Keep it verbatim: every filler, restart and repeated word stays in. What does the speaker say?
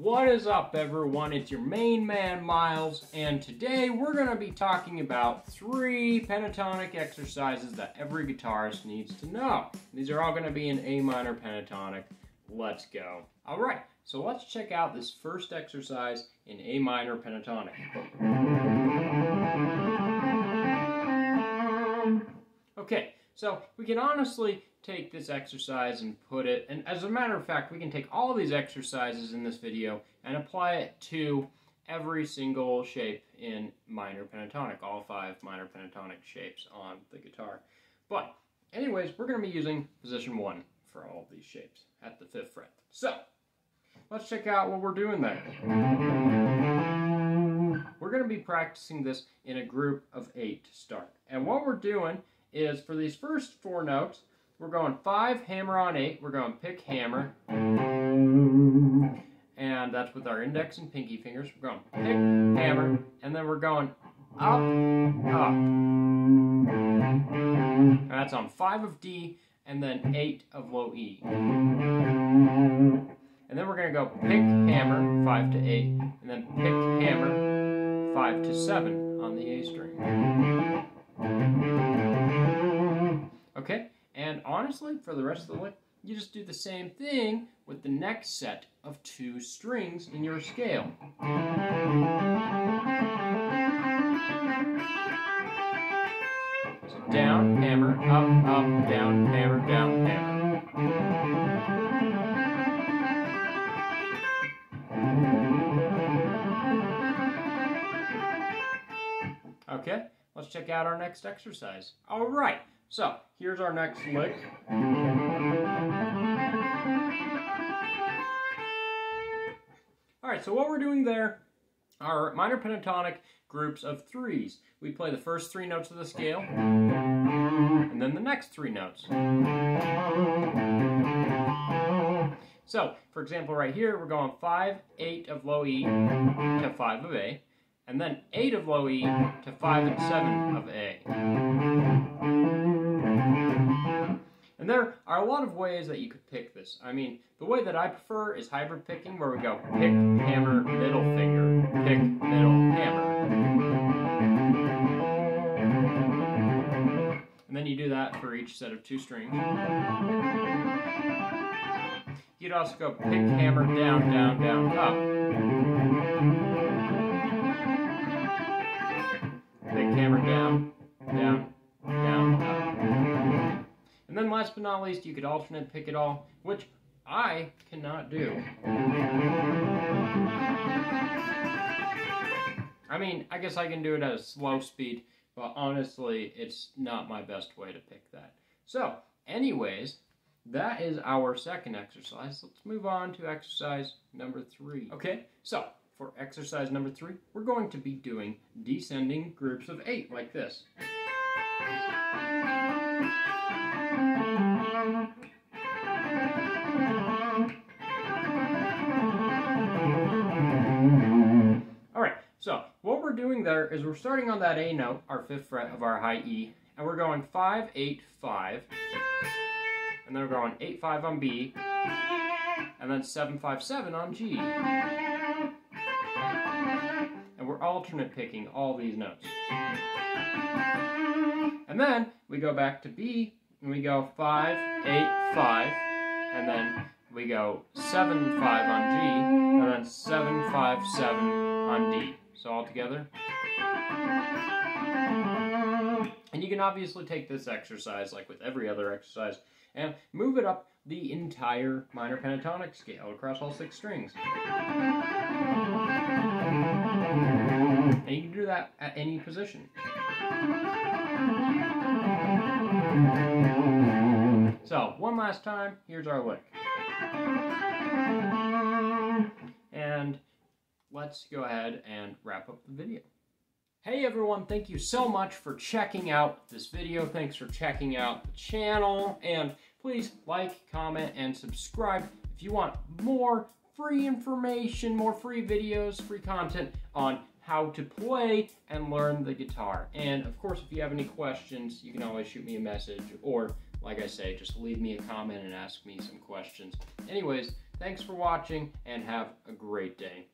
What is up, everyone? It's your main man, Miles, and today we're going to be talking about three pentatonic exercises that every guitarist needs to know. These are all going to be in A minor pentatonic. Let's go. All right, so let's check out this first exercise in A minor pentatonic. Okay, so we can honestly take this exercise and put it, and as a matter of fact, we can take all of these exercises in this video and apply it to every single shape in minor pentatonic, all five minor pentatonic shapes on the guitar. But anyways, we're going to be using position one for all of these shapes at the fifth fret. So let's check out what we're doing there. We're going to be practicing this in a group of eight to start. And what we're doing is, for these first four notes, we're going five, hammer on eight, we're going pick, hammer, and that's with our index and pinky fingers. We're going pick, hammer, and then we're going up, up. And that's on five of D, and then eight of low E. And then we're going to go pick, hammer, five to eight, and then pick, hammer, five to seven on the A string. Okay? And honestly, for the rest of the lick, you just do the same thing with the next set of two strings in your scale. So down, hammer, up, up, down, hammer, down, hammer. Okay, let's check out our next exercise. All right. So, here's our next lick. Alright, so what we're doing there are minor pentatonic groups of threes. We play the first three notes of the scale, and then the next three notes. So, for example, right here, we're going five, eight of low E to five of A, and then eight of low E to five and seven of A. And there are a lot of ways that you could pick this. I mean, the way that I prefer is hybrid picking, where we go pick, hammer, middle finger, pick, middle, hammer. And then you do that for each set of two strings. You'd also go pick, hammer, down, down, down, up. Pick, hammer, down, down, down, up. And then last but not least, you could alternate pick it all, which I cannot do. I mean, I guess I can do it at a slow speed, but honestly, it's not my best way to pick that. So, anyways, that is our second exercise. Let's move on to exercise number three. Okay, so for exercise number three, we're going to be doing descending groups of eight, like this. Alright, so what we're doing there is we're starting on that A note, our fifth fret of our high E, and we're going five, eight, five, and then we're going eight, five on B, and then seven, five, seven on G. And we're alternate picking all these notes. And then we go back to B, and we go five, eight, five, and then we go seven, five on G, and then seven, five, seven on D. So all together. And you can obviously take this exercise, like with every other exercise, and move it up the entire minor pentatonic scale across all six strings. And you can do that at any position. So, one last time, here's our lick. And let's go ahead and wrap up the video. Hey everyone, thank you so much for checking out this video. Thanks for checking out the channel. And please like, comment, and subscribe if you want more free information, more free videos, free content on how to play and learn the guitar. And of course, if you have any questions, you can always shoot me a message, or like I say, just leave me a comment and ask me some questions. Anyways, Thanks for watching and have a great day.